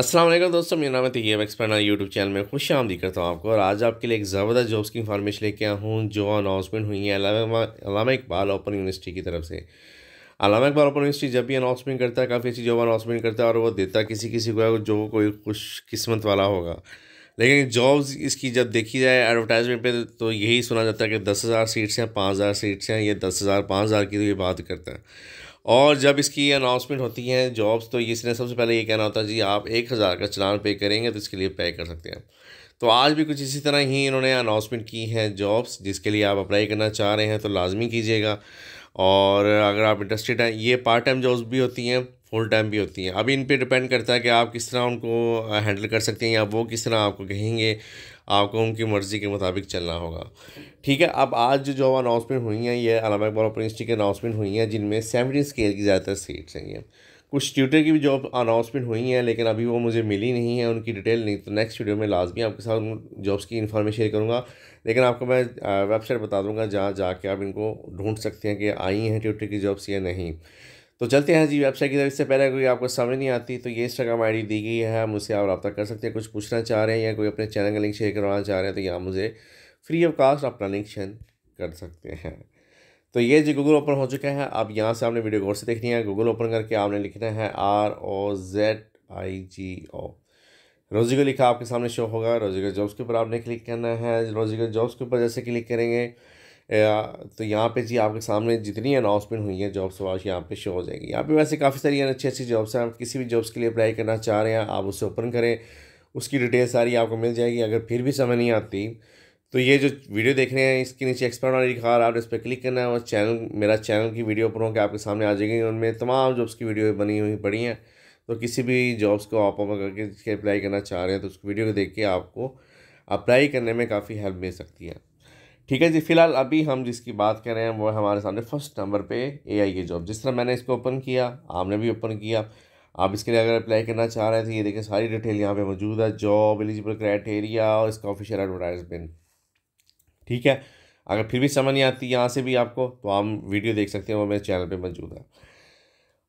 अस्सलाम वालेकुम दोस्तों, मेरा नाम है तैयब एक्सप्लेनर। यूट्यूब चैनल में खुश आमदी करता हूँ आपको। और आज आपके लिए एक ज़बरदस्त जॉब्स की इंफॉर्मेशन लेके आया हूँ जो अनाउंसमेंट हुई है आलामा अकबर ओपन यूनिवर्सिटी की तरफ से। आलामा अकबर ओपन यूनिवर्सिटी जब भी अनाउंसमेंट करता है काफ़ी अच्छी जॉब अनाउंसमेंट करता है और वो देता किसी किसी को जो कोई खुशकिस्मत वाला होगा। लेकिन जॉब्स इसकी जब देखी जाए एडवर्टाइजमेंट पे तो यही सुना जाता है कि 10,000 सीट्स हैं, 5,000 सीट्स हैं, ये 10,000 5,000 की तो ये बात करता है। और जब इसकी अनाउंसमेंट होती है जॉब्स तो इसने सबसे पहले ये कहना होता है जी आप 1,000 का चलान पे करेंगे तो इसके लिए पे कर सकते हैं। तो आज भी कुछ इसी तरह ही इन्होंने अनाउंसमेंट की है जॉब्स, जिसके लिए आप अप्लाई करना चाह रहे हैं तो लाजमी कीजिएगा। और अगर आप इंटरेस्टेड हैं, ये पार्ट टाइम जॉब्स भी होती हैं, फुल टाइम भी होती हैं। अभी इन पे डिपेंड करता है कि आप किस तरह उनको हैंडल कर सकते हैं या वो किस तरह आपको कहेंगे, आपको उनकी मर्ज़ी के मुताबिक चलना होगा। ठीक है, अब आज जो जॉब अनाउंसमेंट हुई हैं ये आलामा अकबर प्रिंसटी की अनाउंसमेंट हुई हैं जिनमें 70 स्केल की ज़्यादातर सीट्स हैं। ये कुछ ट्यूटर की भी जॉब अनाउंसमेंट हुई हैं लेकिन अभी वो मुझे मिली नहीं है, उनकी डिटेल नहीं। तो नेक्स्ट वीडियो में लाजमी आपके साथ जॉब्स की इन्फॉर्मेशन शेयर करूँगा। लेकिन आपको मैं वेबसाइट बता दूँगा जहाँ जाके आप इनको ढूंढ सकते हैं कि आई हैं ट्यूटर की जॉब्स या नहीं। तो चलते हैं जी वेबसाइट की तरफ। इससे पहले कोई आपको समझ नहीं आती तो ये इंस्टाग्राम आईडी दी गई है, मुझसे आप रब्ता कर सकते हैं। कुछ पूछना चाह रहे हैं या कोई अपने चैनल का लिंक शेयर करवाना चाह रहे हैं तो यहाँ मुझे फ्री ऑफ कास्ट अपना लिंक शेयर कर सकते हैं। तो ये जी गूगल ओपन हो चुका है। अब यहाँ से आपने वीडियो गौर से देखनी है। गूगल ओपन करके आपने लिखना है ROZIGO, रोजीगर लिखा आपके सामने शो होगा। रोजीगर जॉब्स के ऊपर आपने क्लिक करना है। रोजीगर जॉब्स के ऊपर जैसे क्लिक करेंगे तो यहाँ पे जी आपके सामने जितनी अनाउंसमेंट हुई है जॉब्स वाज यहाँ पे शो हो जाएगी। यहाँ पे वैसे काफ़ी सारी अच्छी अच्छी जॉब्स हैं। आप किसी भी जॉब्स के लिए अप्लाई करना चाह रहे हैं आप उसे ओपन करें, उसकी डिटेल सारी आपको मिल जाएगी। अगर फिर भी समझ नहीं आती तो ये जो वीडियो देख रहे हैं इसके नीचे एक्सपर्ट लिखा, आप इस पर क्लिक करना है और चैनल मेरा चैनल की वीडियो ओपन होकर आपके सामने आ जाएगी। उनमें तमाम जॉब्स की वीडियो बनी हुई पड़ी हैं। तो किसी भी जॉब्स को आप ओपन करके अप्लाई करना चाह रहे हैं तो उसकी वीडियो को देख के आपको अप्लाई करने में काफ़ी हेल्प मिल सकती है। ठीक है जी, फिलहाल अभी हम जिसकी बात कर रहे हैं वो हमारे सामने फर्स्ट नंबर पे AI की जॉब। जिस तरह मैंने इसको ओपन किया आपने भी ओपन किया। आप इसके लिए अगर अप्लाई करना चाह रहे थे ये देखें सारी डिटेल यहाँ पे मौजूद है, जॉब एलिजिबल क्राइटेरिया और इसका ऑफिशियल एडवर्टाइजमेंट। ठीक है, अगर फिर भी समझ नहीं आती यहाँ से भी आपको तो आप वीडियो देख सकते हैं, वो मेरे चैनल पर मौजूद है।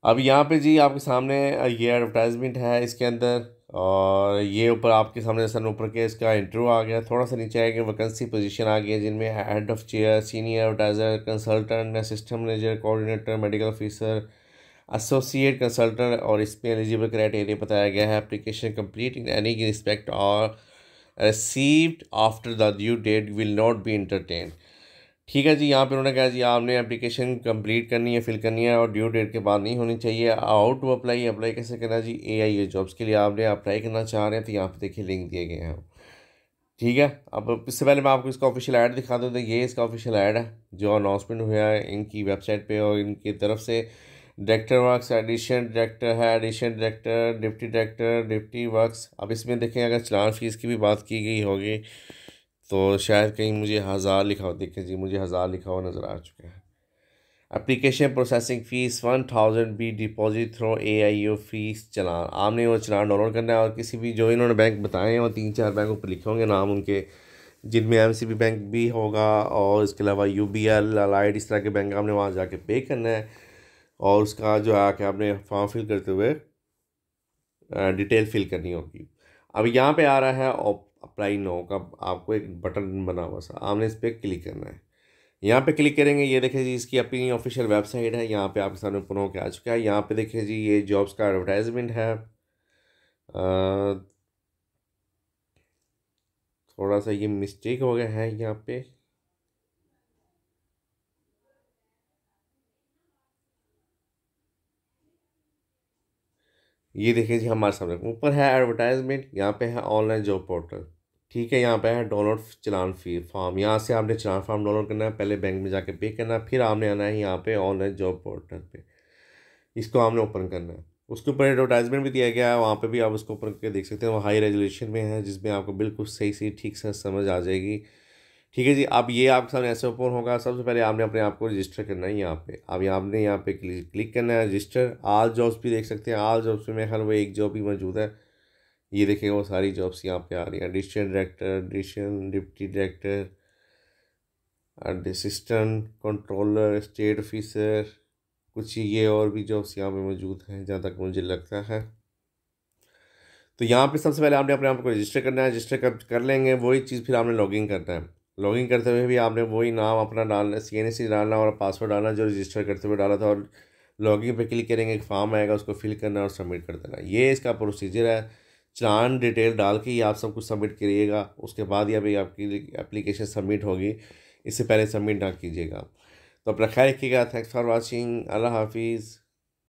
अब यहाँ पर जी आपके सामने ये एडवर्टाइजमेंट है इसके अंदर और ये ऊपर आपके सामने सन ऊपर के इसका इंटरव्यू आ गया। थोड़ा सा नीचे आएगा वैकेंसी पोजीशन आ गई है जिनमें head of chair, senior advertiser, consultant, assistant manager, coordinator, medical officer, associate consultant और इसमें एलिजिबल क्राइटेरिया बताया गया है। Application complete in any respect और received after the due date will not be entertain. ठीक है जी, यहाँ पे उन्होंने कहा जी आपने एप्लीकेशन कंप्लीट करनी है, फिल करनी है और ड्यू डेट के बाद नहीं होनी चाहिए। हाउ टू अप्लाई, अप्लाई कैसे करना है जी AI जॉब्स के लिए आपने अप्लाई करना चाह रहे हैं तो यहाँ पे देखिए लिंक दिए गए हैं। ठीक है, अब इससे पहले मैं आपको इसका ऑफिशियल ऐड दिखा दूँ तो ये इसका ऑफिशियल ऐड है जो अनाउंसमेंट हुआ है इनकी वेबसाइट पर और इनकी तरफ से। डायरेक्टर वर्क्स एडिशनल डायरेक्टर है, additional director, deputy director, deputy works. अब इसमें देखें अगर चलान फीस की भी बात की गई होगी तो शायद कहीं मुझे 1000 लिखा हो, देखें जी मुझे 1000 लिखा हुआ नज़र आ चुका है। एप्लीकेशन प्रोसेसिंग फ़ीस 1000 भी डिपॉजिट थ्रो AIO फीस चलान। आपने वो चलान डाउनलोड करना है और किसी भी जो इन्होंने बैंक बताए हैं वो 3-4 बैंक ऊपर लिखे होंगे नाम उनके, जिनमें MCB बैंक भी होगा और इसके अलावा UBL, अलाइड, इस तरह के बैंक आपने वहाँ जाके पे करना है और उसका जो है कि आपने फॉर्म फिल करते हुए डिटेल फिल करनी होगी। अब यहाँ पर आ रहा है अप्लाई नो का आपको एक बटन बना हुआ सा, आपने इस पर क्लिक करना है। यहाँ पे क्लिक करेंगे ये देखिए जी इसकी अपनी ऑफिशियल वेबसाइट है। यहाँ पे आपके सामने ओपन होकर आ चुका है। यहाँ पे देखिए जी ये जॉब्स का एडवर्टाइजमेंट है। थोड़ा सा ये मिस्टेक हो गया है यहाँ पे, ये देखिए जी हमारे सामने ऊपर है एडवर्टाइजमेंट, यहाँ पे है ऑनलाइन जॉब पोर्टल। ठीक है, यहाँ पे है डाउनलोड चलान फी फॉर्म, यहाँ से आपने चलान फॉर्म डाउनलोड करना है, पहले बैंक में जाके पे करना है, फिर आपने आना है यहाँ पे ऑनलाइन जॉब पोर्टल पे, इसको आपने ओपन करना है। उसके ऊपर एडवर्टाइजमेंट भी दिया गया है, वहाँ पर भी आप उसको ओपन करके देख सकते हैं। वो हाई रेजोल्यूशन में है जिसमें आपको बिल्कुल सही सही ठीक से समझ आ जाएगी। ठीक है जी, अब ये आपके सामने ऐसे ओपन होगा। सबसे पहले आपने अपने आप को रजिस्टर करना है यहाँ पे। अब आपने यहाँ पे क्लिक करना है रजिस्टर। आल जॉब्स भी देख सकते हैं, आल जॉब्स में मेरे ख्याल वो एक जॉब ही मौजूद है। ये देखेंगे वो सारी जॉब्स यहाँ पे आ रही हैं, additional director, additional deputy director, assistant controller, state officer, कुछ ये और भी जॉब्स यहाँ पर मौजूद हैं जहाँ तक मुझे लगता है। तो यहाँ पे सबसे पहले आपने अपने आप को रजिस्टर करना है। रजिस्टर कर लेंगे, वही चीज़ फिर आपने लॉगिन करना है। लॉगिन करते हुए भी आपने वही नाम अपना डालना, CNAC डालना और पासवर्ड डालना जो रजिस्टर करते हुए डाला था। और लॉगिन पे क्लिक करेंगे, एक फॉर्म आएगा, उसको फिल करना और सबमिट कर देना। ये इसका प्रोसीजर है। चांद डिटेल डाल के ही आप सब कुछ सबमिट करिएगा, उसके बाद ही अभी आपकी एप्लीकेशन सबमिट होगी। इससे पहले सबमिट ना कीजिएगा। तो अपना ख्याल रखिएगा। Thanks for watching. अल्लाह हाफिज़।